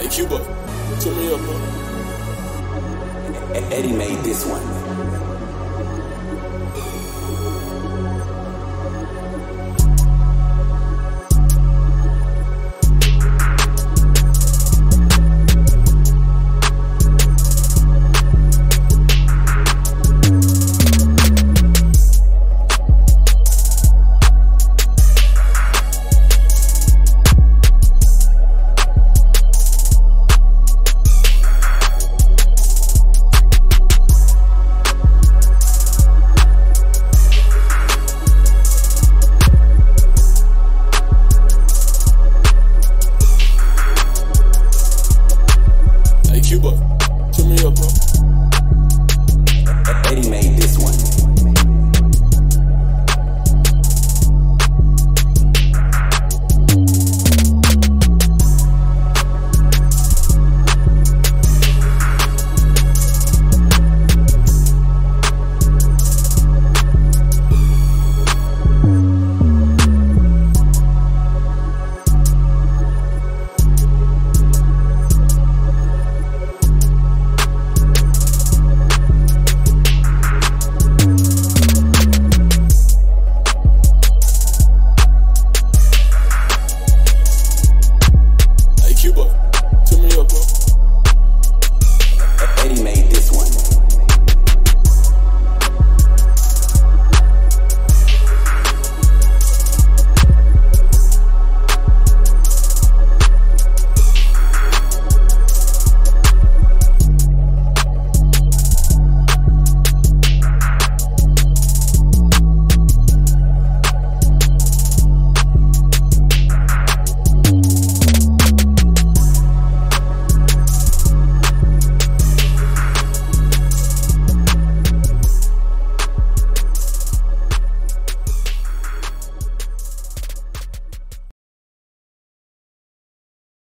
Hey, Cuba, turn me up, man. Eddie made this one.